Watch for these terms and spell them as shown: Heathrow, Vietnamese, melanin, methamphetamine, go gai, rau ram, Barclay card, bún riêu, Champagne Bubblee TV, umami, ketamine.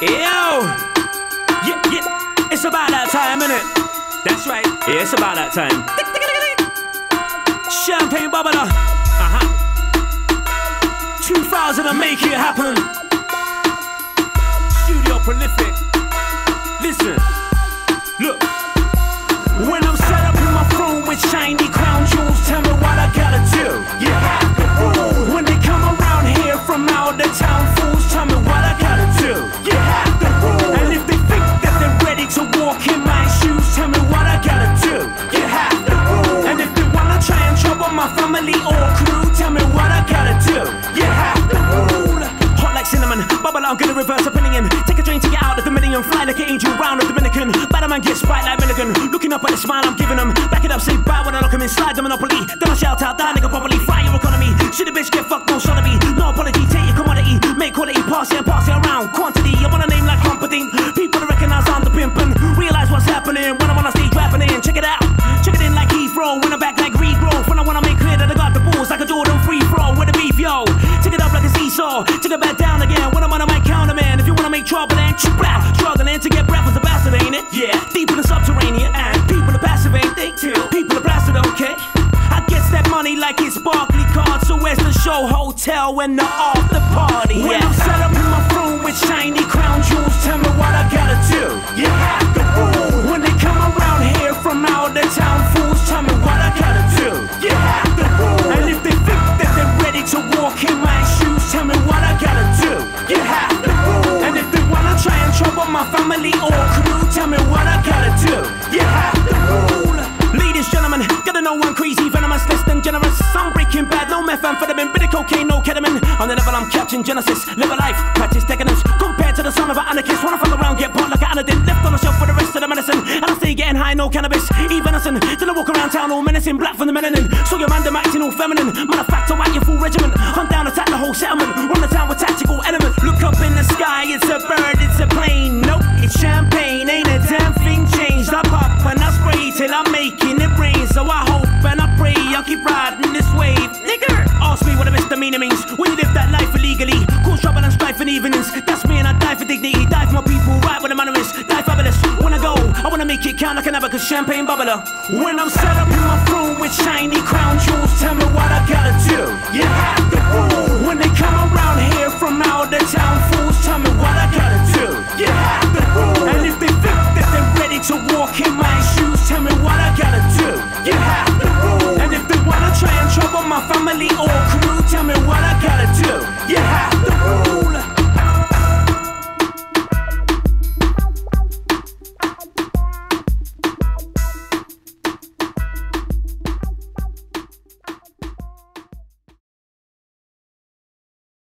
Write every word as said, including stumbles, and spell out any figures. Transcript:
Yo! Yeah, yeah. It's about that time, innit? That's right. Yeah, it's about that time. Champagne Bubblee. Uh-huh. two thousand and make it happen. Studio prolific. Listen. Look. When I'm set up in my throne with shiny crown jewels, tell me what I gotta do. You have to rule. When they come around here from out of town, fools, tell me what I gotta do. You have to rule. And if they think that they're ready to walk in my shoes, tell me what I gotta do. You have to rule. And if they wanna try and trouble my family or crew, tell me what I gotta do. You have to rule. Hot like cinnamon, bubble, I'm gonna reverse opinion. Take a train to get out of the Dominion, fly like an angel round the Dominican. Batman gets right like Milligan. Looking up at the smile I'm giving them. Back it up, say bye when I lock them in, slide the monopoly. Then I shout out, that nigga properly. Fire your economy. Should the bitch get fucked, no son of me. No apology, take your commodity. Make quality, pass it and pass it around. Quantity, I want a name like Competing. People to recognize I'm the pimp and realize what's happening. When I'm on a stage rapping in, check it out. Check it in like Heathrow. When I'm back like regrowth. When I wanna make clear that I got the balls like a Jordan free throw. With a beef, yo. Take it up like a seesaw. Take it back down again. When I'm on a mic counter, man. If you wanna make trouble, then chup. Struggling to get breath was a bastard, ain't it? Yeah, deep in the subterranean, and people are passive, ain't they? Till people are blasted, okay? I guess that money like it's Barclay card, so where's the show hotel when the after party? When yeah. I'm set up in my room with shiny crown jewels, tell me what I gotta do. You have to rule. When they come around here from out of town, fools, tell me what I gotta do. You have to rule. And if they think that they're ready to walk in my shoes, tell me what I gotta do. You have to rule. And if they wanna try and trouble my family or crew, tell me what I gotta do. You have to rule. Ladies, gentlemen, gotta know I'm crazy, venomous, less than generous. I'm breaking bad, no methamphetamine, bit of cocaine, no ketamine. On the level, I'm catching genesis. Live a life, practice decadence. Compared to the son of an anarchist, wanna fuck around, get bought like an anodyne. Left on the shelf for the rest of the medicine, and I stay getting high, no cannabis, even venison. Till I walk around town all menacing, black from the melanin. So your random acting all feminine, matter of fact, I'll whack your full regiment. Hunt down, attack the whole settlement, run the town with tactical elements. Look up in the sky, it's a bird, it's a plane. Nope, it's champagne, ain't a damn thing changed. I pop and I spray till I'm making it rain. So I hope and I pray I'll keep riding this wave. Nigger, ask me what a misdemeanor means. When you live that life illegally, cause trouble and strife and evenings. That's me and I die for dignity. Die for my people, right where the manner is. Die fabulous, when I go I wanna make it count like an abacus. Champagne bubbler. When I'm set up in my throne with shiny crown jewels, tell me what I gotta do. You have to